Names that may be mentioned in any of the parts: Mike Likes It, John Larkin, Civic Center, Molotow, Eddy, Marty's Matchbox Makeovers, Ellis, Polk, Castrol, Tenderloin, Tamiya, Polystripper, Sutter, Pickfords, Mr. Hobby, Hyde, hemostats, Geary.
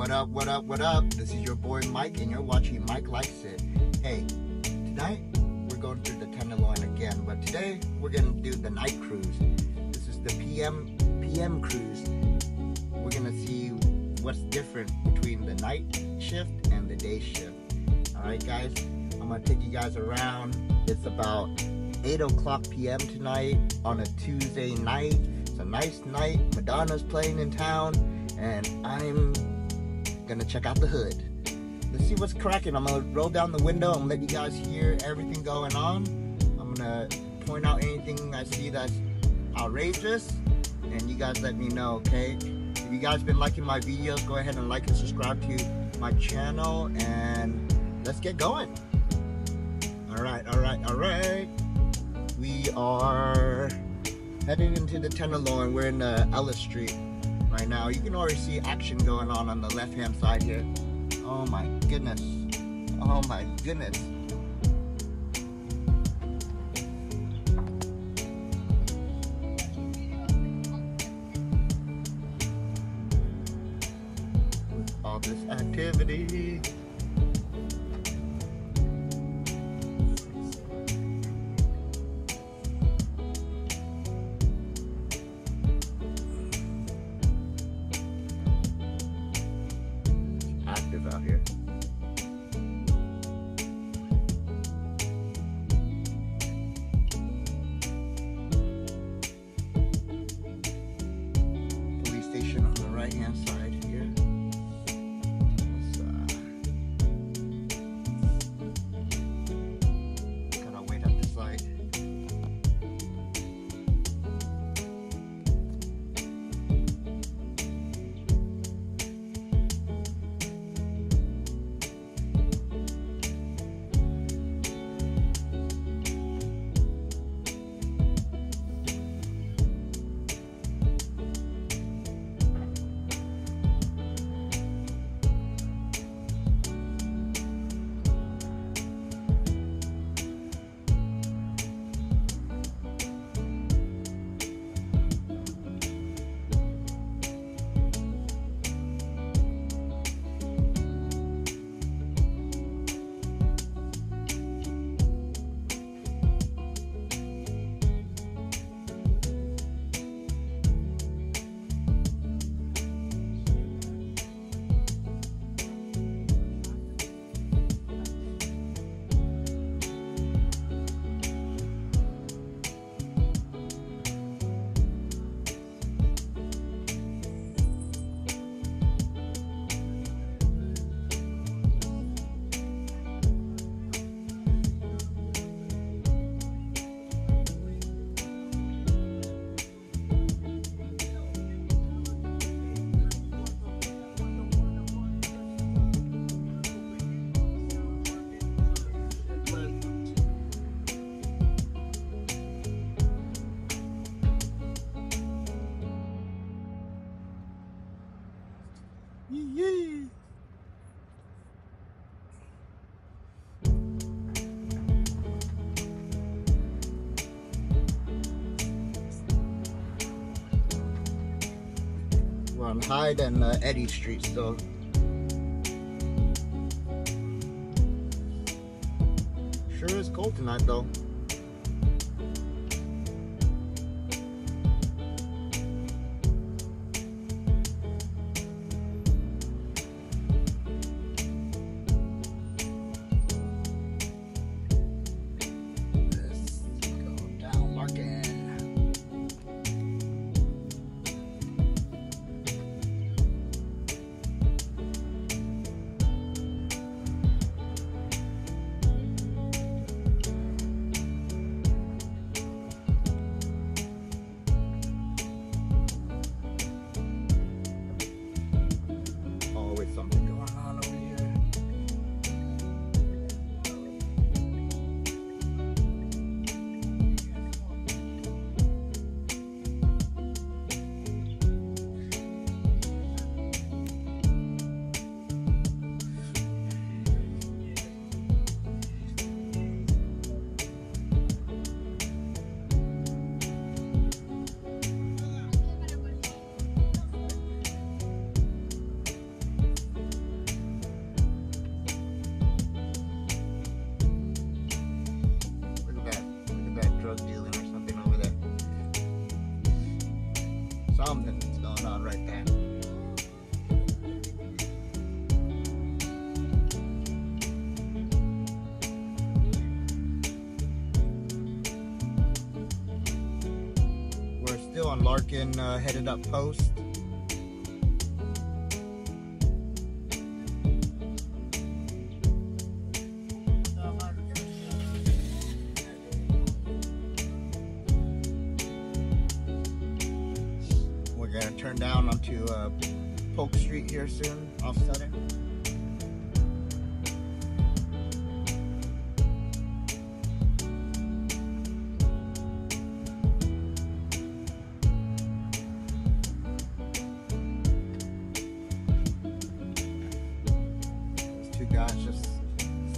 What up, what up, what up? This is your boy Mike, and you're watching Mike Likes It. Hey, tonight we're going through the Tenderloin again, but today we're gonna do the night cruise. This is the PM cruise. We're gonna see what's different between the night shift and the day shift. Alright guys, I'm gonna take you guys around. It's about 8 o'clock p.m. tonight on a Tuesday night. It's a nice night. Madonna's playing in town, and I'm gonna check out the hood. Let's see what's cracking. I'm gonna roll down the window and let you guys hear everything going on. I'm gonna point out anything I see that's outrageous, and you guys let me know, okay? If you guys been liking my videos, go ahead and like and subscribe to my channel, and let's get going. Alright, alright, alright. We are heading into the Tenderloin. We're in Ellis Street right now. You can already see action going on the left-hand side here. Oh my goodness. Oh my goodness. With all this activity. Out here. Police station on the right-hand side here. Gotta wait up this light. We're on Hyde and Eddy Street still. Sure is cold tonight though. John Larkin headed up post. We're going to turn down onto Polk Street here soon, off Sutter. Just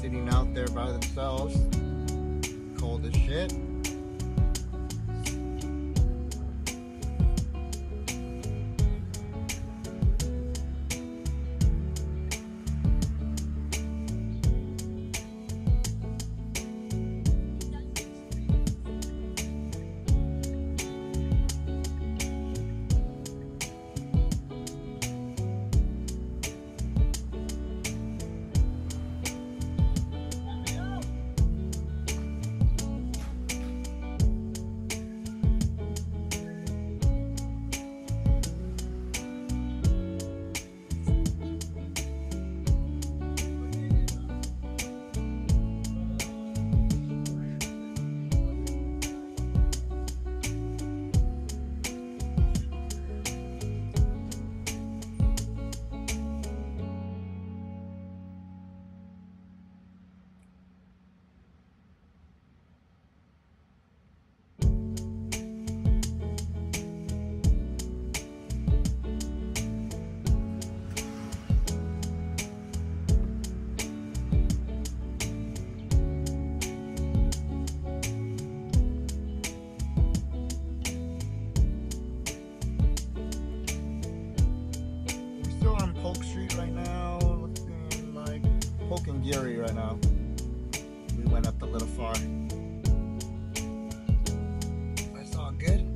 sitting out there by themselves, cold as shit. Polk Street right now, looking like Polk and Geary right now. We went up a little far. That's all good.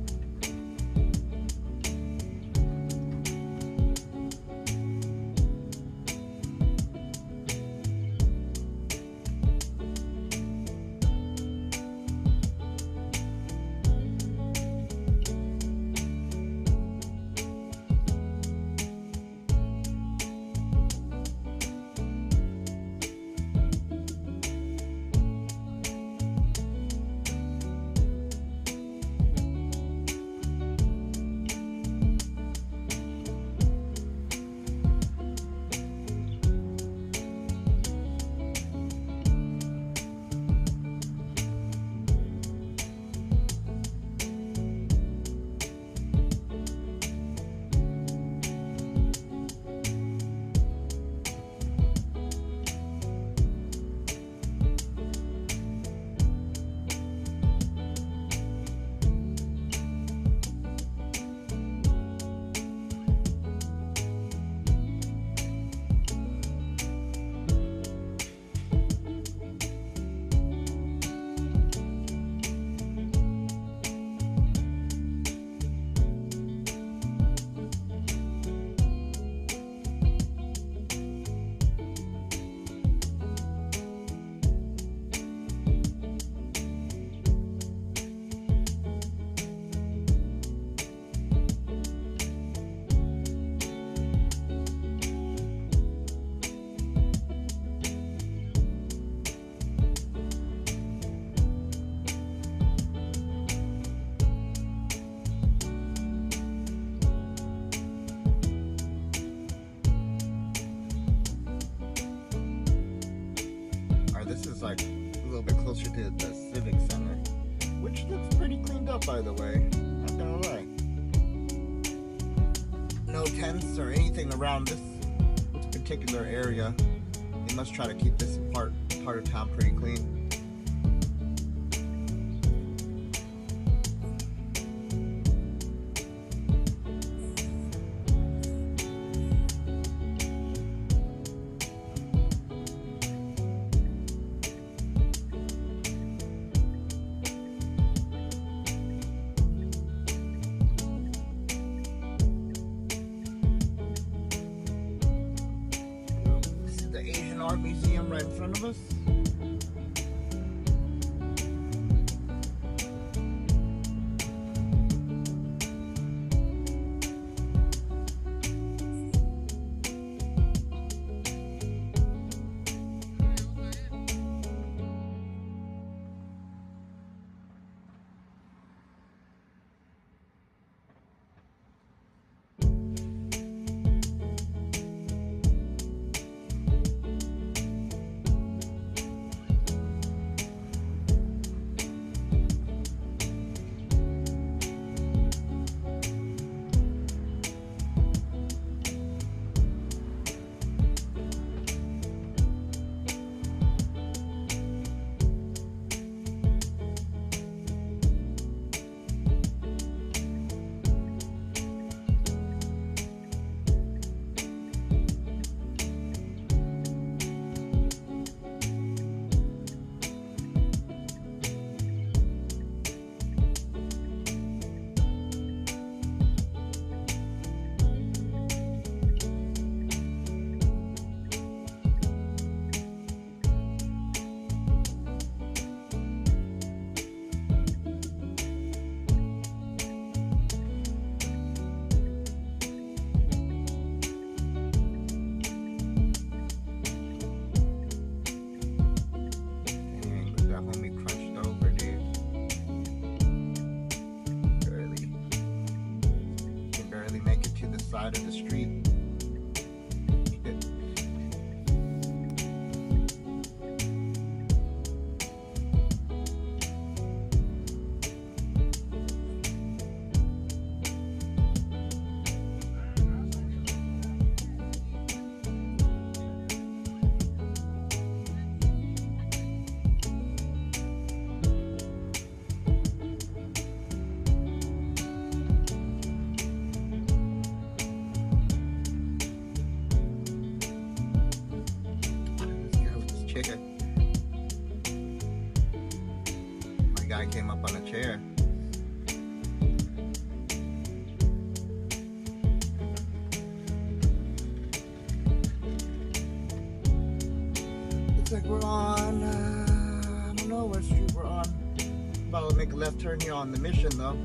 This is like a little bit closer to the Civic Center, which looks pretty cleaned up, by the way, not gonna lie. No tents or anything around this particular area. They must try to keep this part of town pretty clean. Art museum right in front of us. chicken. My guy came up on a chair. Looks like we're on, I don't know what street we're on. About to make a left turn here on the Mission though.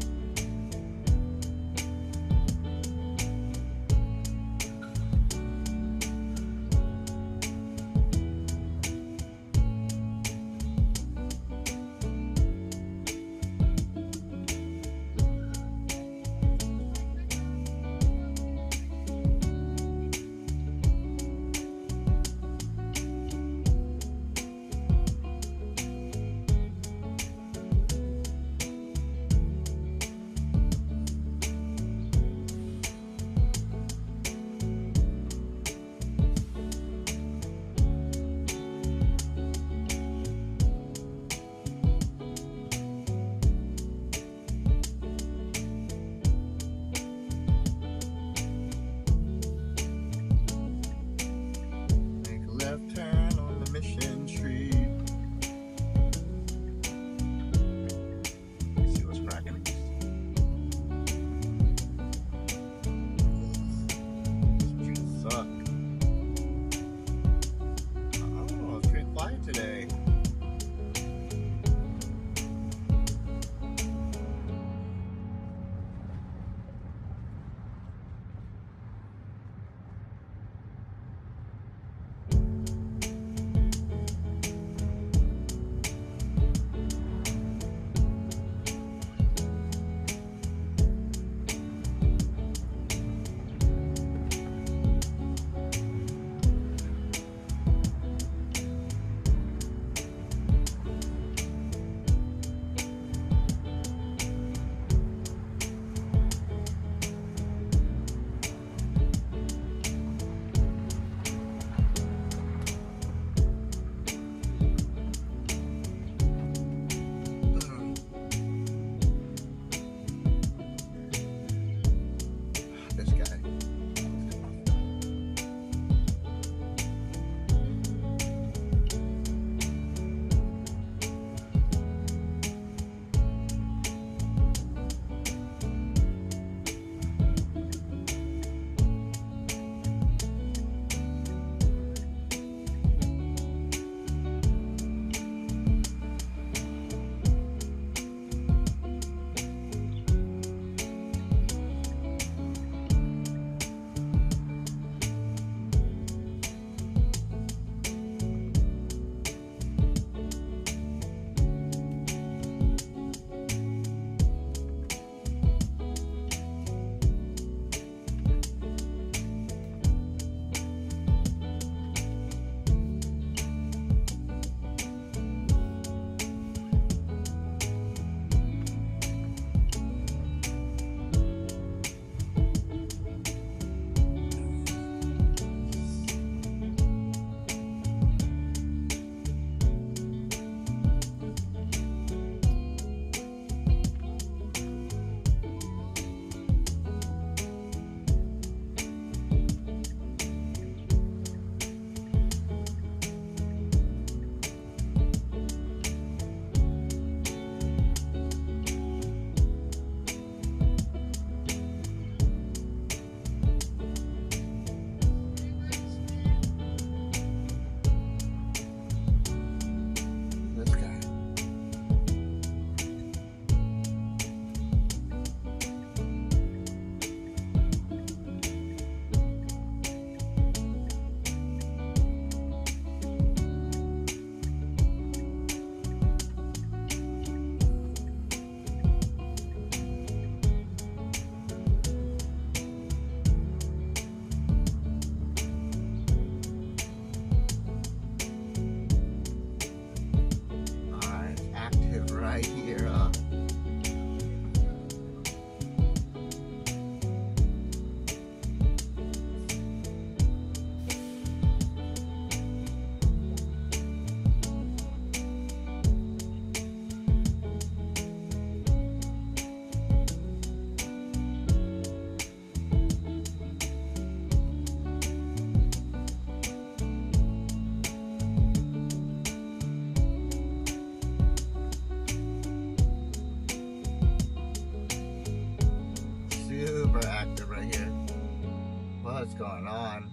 going on.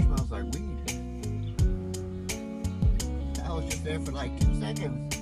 Smells like weed. I was just there for like 2 seconds.